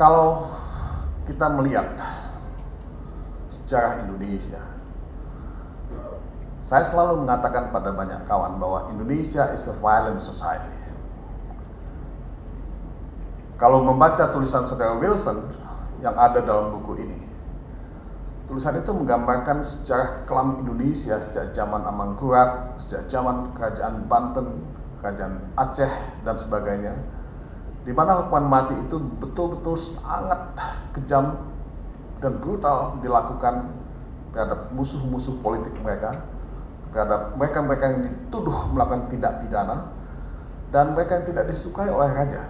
Kalau kita melihat sejarah Indonesia, saya selalu mengatakan pada banyak kawan bahwa Indonesia is a violent society. Kalau membaca tulisan saudara Wilson yang ada dalam buku ini, tulisan itu menggambarkan sejarah kelam Indonesia sejak zaman Amangkurat, sejak zaman kerajaan Banten, kerajaan Aceh, dan sebagainya, di mana hukuman mati itu betul-betul sangat kejam dan brutal dilakukan terhadap musuh-musuh politik mereka, terhadap mereka-mereka yang dituduh melakukan tindak pidana, dan mereka yang tidak disukai oleh raja.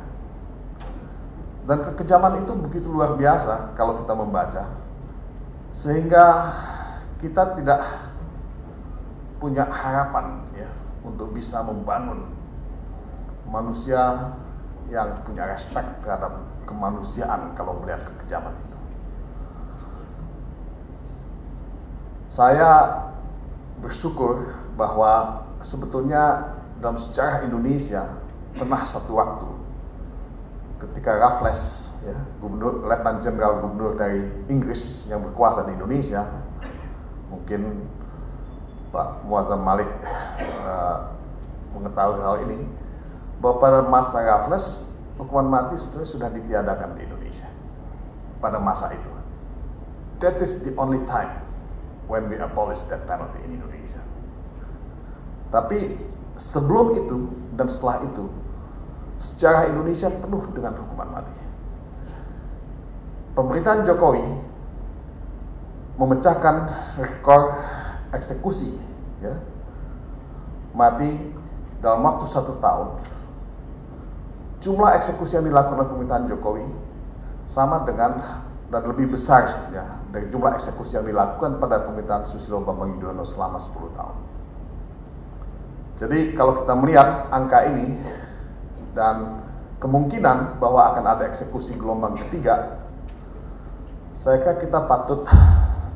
Dan kekejaman itu begitu luar biasa kalau kita membaca, sehingga kita tidak punya harapan ya untuk bisa membangun manusia yang punya respek terhadap kemanusiaan kalau melihat kekejaman itu. Saya bersyukur bahwa sebetulnya dalam sejarah Indonesia pernah satu waktu ketika Raffles, ya, Letnan Jenderal Gubernur dari Inggris yang berkuasa di Indonesia, mungkin Pak Muazzam Malik mengetahui hal ini, bahwa pada masa Raffles hukuman mati sebetulnya sudah ditiadakan di Indonesia pada masa itu. That is the only time when we abolish that penalty in Indonesia. Tapi sebelum itu dan setelah itu, sejarah Indonesia penuh dengan hukuman mati. Pemerintahan Jokowi memecahkan rekor eksekusi, ya, mati dalam waktu 1 tahun. Jumlah eksekusi yang dilakukan oleh pemerintahan Jokowi sama dengan dan lebih besar ya, dari jumlah eksekusi yang dilakukan pada pemerintahan Susilo Bambang Yudhoyono selama 10 tahun. Jadi kalau kita melihat angka ini dan kemungkinan bahwa akan ada eksekusi gelombang ketiga, saya kira kita patut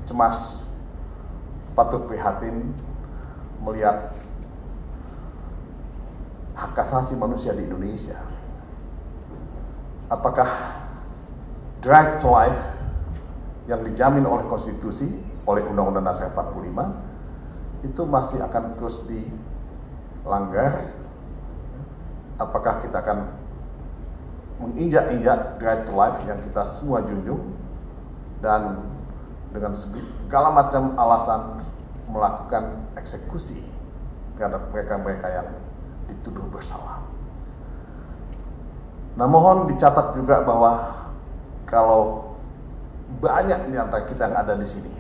cemas, patut prihatin melihat hak asasi manusia di Indonesia. Apakah right to life yang dijamin oleh konstitusi, oleh Undang-Undang Dasar 45 itu masih akan terus dilanggar? Apakah kita akan menginjak-injak right to life yang kita semua junjung dan dengan segala macam alasan melakukan eksekusi terhadap mereka-mereka yang dituduh bersalah? Nah, mohon dicatat juga bahwa kalau banyak di antara kita yang ada di sini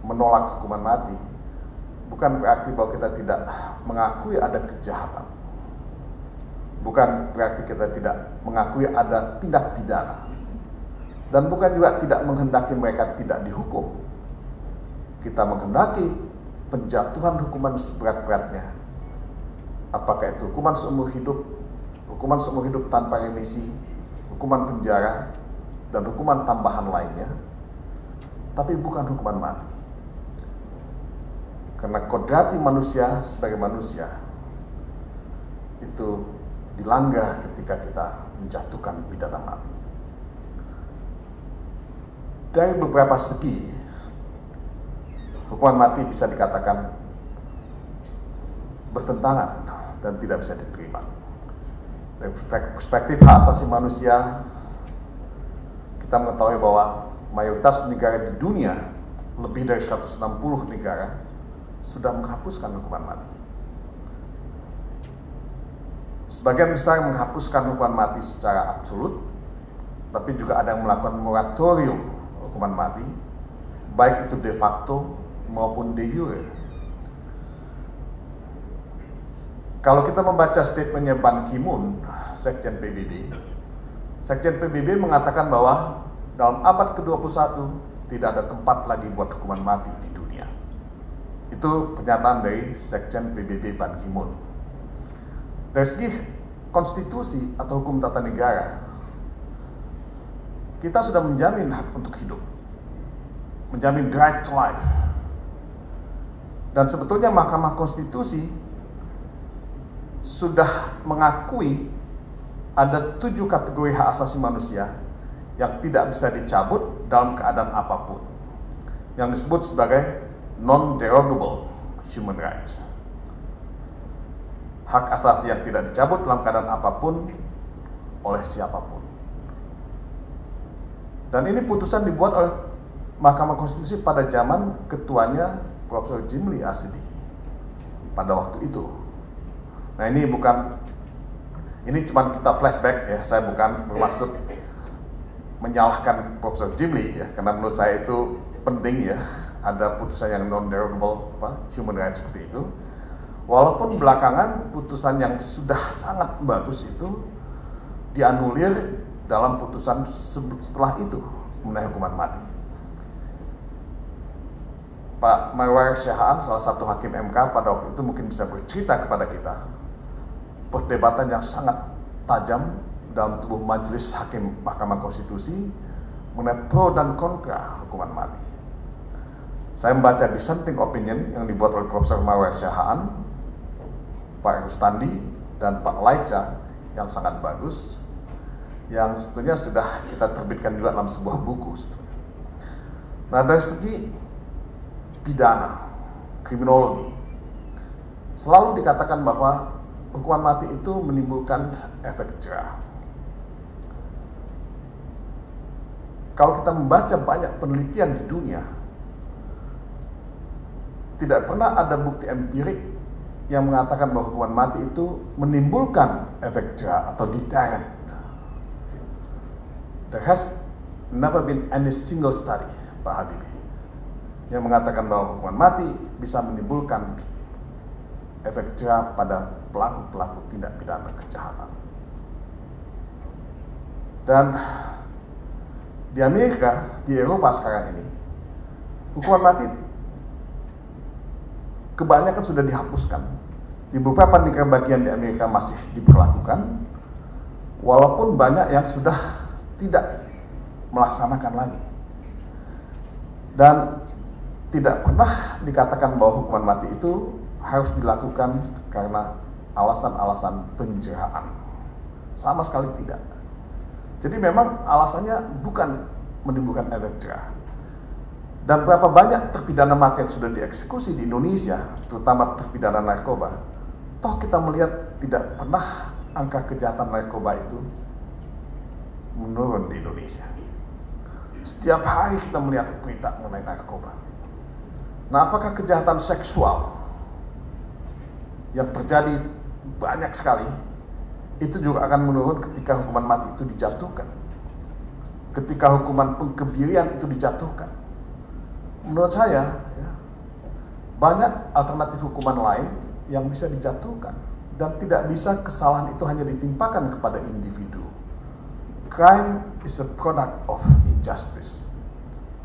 menolak hukuman mati, bukan berarti bahwa kita tidak mengakui ada kejahatan, bukan berarti kita tidak mengakui ada tindak pidana, dan bukan juga tidak menghendaki mereka tidak dihukum. Kita menghendaki penjatuhan hukuman seberat-beratnya, apakah itu hukuman seumur hidup tanpa remisi, hukuman penjara, dan hukuman tambahan lainnya, tapi bukan hukuman mati. Karena kodrati manusia sebagai manusia itu dilanggar ketika kita menjatuhkan pidana mati. Dari beberapa segi, hukuman mati bisa dikatakan bertentangan dan tidak bisa diterima. Dari perspektif hak asasi manusia, kita mengetahui bahwa mayoritas negara di dunia, lebih dari 160 negara, sudah menghapuskan hukuman mati. Sebagian besar menghapuskan hukuman mati secara absolut, tapi juga ada yang melakukan moratorium hukuman mati, baik itu de facto maupun de jure. Kalau kita membaca statementnya Ban Ki-moon, Sekjen PBB, Sekjen PBB mengatakan bahwa dalam abad ke-21 tidak ada tempat lagi buat hukuman mati di dunia. Itu pernyataan dari Sekjen PBB Ban Ki-moon. Dari segi konstitusi atau hukum tata negara, kita sudah menjamin hak untuk hidup, menjamin right to life. Dan sebetulnya Mahkamah Konstitusi sudah mengakui ada 7 kategori hak asasi manusia yang tidak bisa dicabut dalam keadaan apapun, yang disebut sebagai non-derogable human rights. Hak asasi yang tidak dicabut dalam keadaan apapun oleh siapapun. Dan ini putusan dibuat oleh Mahkamah Konstitusi pada zaman ketuanya Profesor Jimly Asshiddiqie pada waktu itu. Nah, ini bukan, ini cuma kita flashback ya, saya bukan bermaksud menyalahkan Profesor Jimly ya, karena menurut saya itu penting ya, ada putusan yang non-derogable human rights seperti itu. Walaupun belakangan putusan yang sudah sangat bagus itu dianulir dalam putusan setelah itu mengenai hukuman mati. Pak Marwan Sahan, salah satu hakim MK pada waktu itu, mungkin bisa bercerita kepada kita perdebatan yang sangat tajam dalam tubuh Majelis Hakim Mahkamah Konstitusi mengenai pro dan kontra hukuman mati. Saya membaca dissenting opinion yang dibuat oleh Profesor Marwan Sahan, Pak Erustandi, dan Pak Laica yang sangat bagus, yang sebetulnya sudah kita terbitkan juga dalam sebuah buku sebetulnya. Nah, dari segi pidana, kriminologi, selalu dikatakan bahwa hukuman mati itu menimbulkan efek jerah. Kalau kita membaca banyak penelitian di dunia, tidak pernah ada bukti empirik yang mengatakan bahwa hukuman mati itu menimbulkan efek jerah atau deterrent. There has never been any single study, Pak Habibie, yang mengatakan bahwa hukuman mati bisa menimbulkan efek jerah pada pelaku-pelaku tindak pidana kejahatan. Dan di Amerika, di Eropa sekarang ini, hukuman mati kebanyakan sudah dihapuskan. Di beberapa negara bagian di Amerika masih diperlakukan, walaupun banyak yang sudah tidak melaksanakan lagi. Dan tidak pernah dikatakan bahwa hukuman mati itu harus dilakukan karena alasan-alasan penjeraan. Sama sekali tidak. Jadi memang alasannya bukan menimbulkan efek jerah. Dan berapa banyak terpidana mati yang sudah dieksekusi di Indonesia, terutama terpidana narkoba, toh kita melihat tidak pernah angka kejahatan narkoba itu menurun di Indonesia. Setiap hari kita melihat berita mengenai narkoba. Nah, apakah kejahatan seksual yang terjadi banyak sekali itu juga akan menurun ketika hukuman mati itu dijatuhkan, ketika hukuman pengkebirian itu dijatuhkan? Menurut saya, ya, banyak alternatif hukuman lain yang bisa dijatuhkan, dan tidak bisa kesalahan itu hanya ditimpakan kepada individu. Crime is a product of injustice.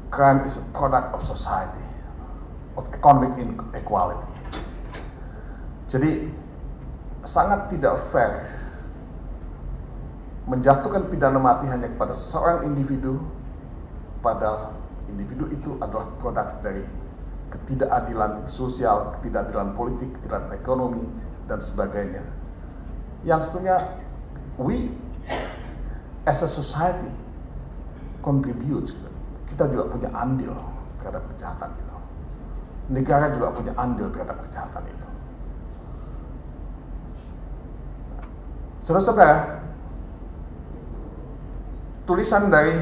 Crime is a product of society, of economic inequality. Jadi, sangat tidak fair menjatuhkan pidana mati hanya kepada seorang individu, padahal individu itu adalah produk dari ketidakadilan sosial, ketidakadilan politik, ketidakadilan ekonomi, dan sebagainya. Yang sebetulnya, we as a society contribute. Kita juga punya andil terhadap kejahatan itu. Negara juga punya andil terhadap kejahatan itu. Saudara-saudara, tulisan dari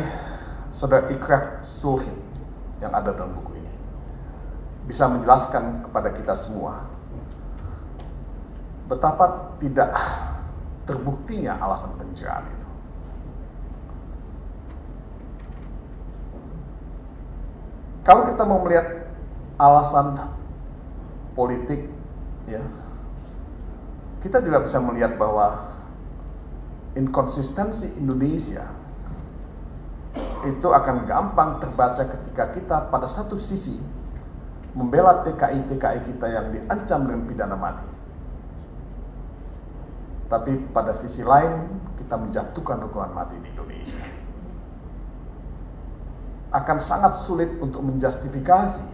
Saudara Ikrat Sulhid yang ada dalam buku ini bisa menjelaskan kepada kita semua betapa tidak terbuktinya alasan penjeraan itu. Kalau kita mau melihat alasan politik, ya, kita juga bisa melihat bahwa inkonsistensi Indonesia itu akan gampang terbaca ketika kita pada satu sisi membela TKI-TKI kita yang diancam dengan pidana mati, tapi pada sisi lain kita menjatuhkan hukuman mati di Indonesia. Akan sangat sulit untuk menjustifikasi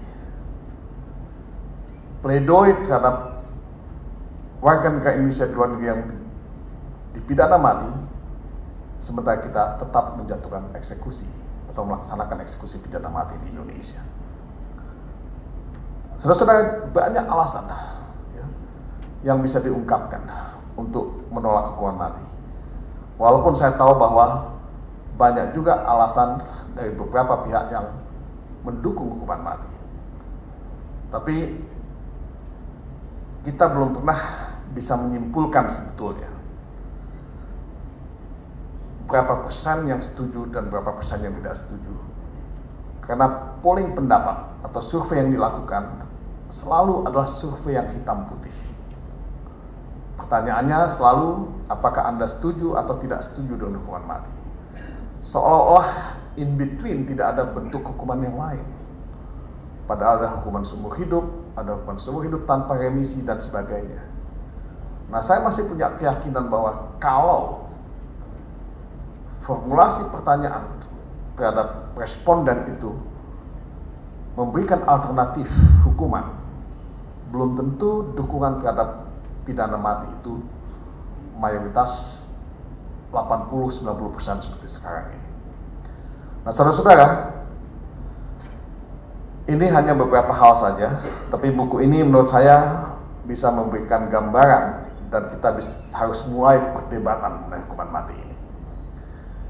pledoi terhadap warga negara Indonesia di luar negeri yang dipidana mati sementara kita tetap menjatuhkan eksekusi atau melaksanakan eksekusi pidana mati di Indonesia. Saudara-saudara, banyak alasan yang bisa diungkapkan untuk menolak hukuman mati. Walaupun saya tahu bahwa banyak juga alasan dari beberapa pihak yang mendukung hukuman mati. Tapi kita belum pernah bisa menyimpulkan sebetulnya berapa persen yang setuju dan berapa persen yang tidak setuju. Karena polling pendapat atau survei yang dilakukan selalu adalah survei yang hitam putih. Pertanyaannya selalu apakah Anda setuju atau tidak setuju dengan hukuman mati. Seolah-olah in between tidak ada bentuk hukuman yang lain. Padahal ada hukuman seumur hidup, ada hukuman seumur hidup tanpa remisi dan sebagainya. Nah, saya masih punya keyakinan bahwa kalau formulasi pertanyaan terhadap responden itu memberikan alternatif hukuman, belum tentu dukungan terhadap pidana mati itu mayoritas 80-90% seperti sekarang ini. Nah, saudara-saudara, ini hanya beberapa hal saja, tapi buku ini menurut saya bisa memberikan gambaran dan kita harus mulai perdebatan mengenai hukuman mati ini.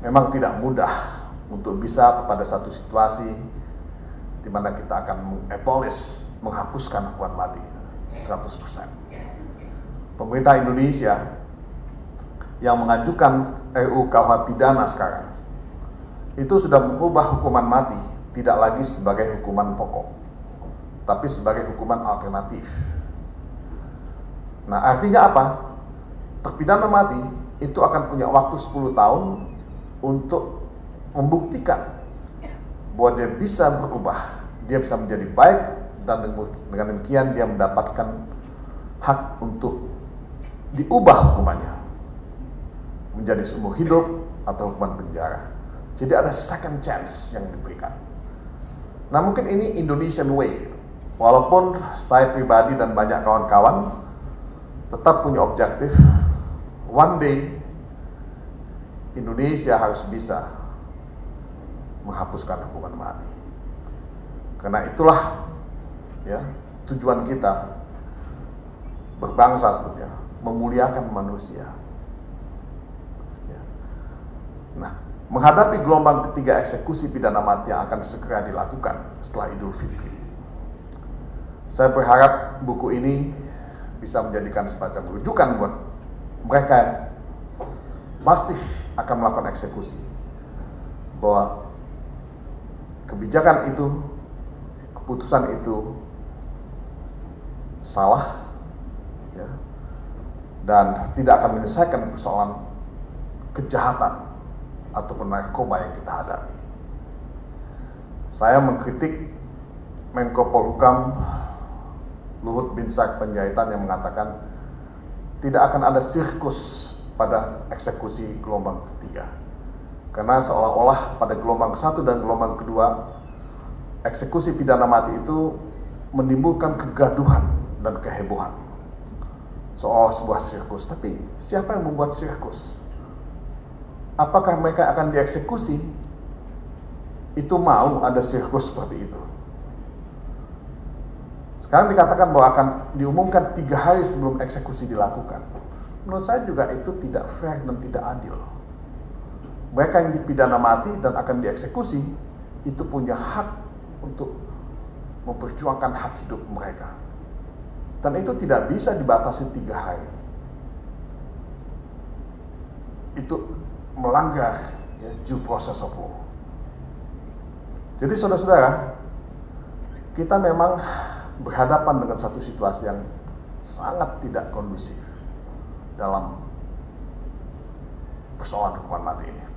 Memang tidak mudah untuk bisa pada satu situasi di mana kita akan mengabolish, menghapuskan hukuman mati 100%. Pemerintah Indonesia yang mengajukan RUU KUH pidana sekarang itu sudah mengubah hukuman mati tidak lagi sebagai hukuman pokok, tapi sebagai hukuman alternatif. Nah, artinya apa? Terpidana mati itu akan punya waktu 10 tahun untuk membuktikan bahwa dia bisa berubah, dia bisa menjadi baik, dan dengan demikian dia mendapatkan hak untuk diubah hukumannya menjadi seumur hidup atau hukuman penjara. Jadi ada second chance yang diberikan. Nah, mungkin ini Indonesian way. Walaupun saya pribadi dan banyak kawan-kawan tetap punya objektif, one day Indonesia harus bisa menghapuskan hukuman mati. Karena itulah tujuan kita berbangsa sebetulnya, memuliakan manusia. Nah, menghadapi gelombang ketiga eksekusi pidana mati yang akan segera dilakukan setelah Idul Fitri, saya berharap buku ini bisa menjadikan semacam rujukan buat mereka yang masih akan melakukan eksekusi, bahwa kebijakan itu, keputusan itu salah, dan tidak akan menyelesaikan persoalan kejahatan ataupun narkoba yang kita hadapi. Saya mengkritik Menko Polhukam Luhut Binsar Pandjaitan yang mengatakan tidak akan ada sirkus pada eksekusi gelombang ketiga, karena seolah-olah pada gelombang satu dan gelombang kedua eksekusi pidana mati itu menimbulkan kegaduhan dan kehebohan, seolah sebuah sirkus. Tapi siapa yang membuat sirkus? Apakah mereka akan dieksekusi itu mau ada sirkus seperti itu? Sekarang dikatakan bahwa akan diumumkan 3 hari sebelum eksekusi dilakukan. Menurut saya juga itu tidak fair dan tidak adil. Mereka yang dipidana mati dan akan dieksekusi itu punya hak untuk memperjuangkan hak hidup mereka, dan itu tidak bisa dibatasi 3 hari. Itu melanggar due process of law. Jadi saudara-saudara, kita memang berhadapan dengan satu situasi yang sangat tidak kondusif dalam persoalan hukuman mati ini.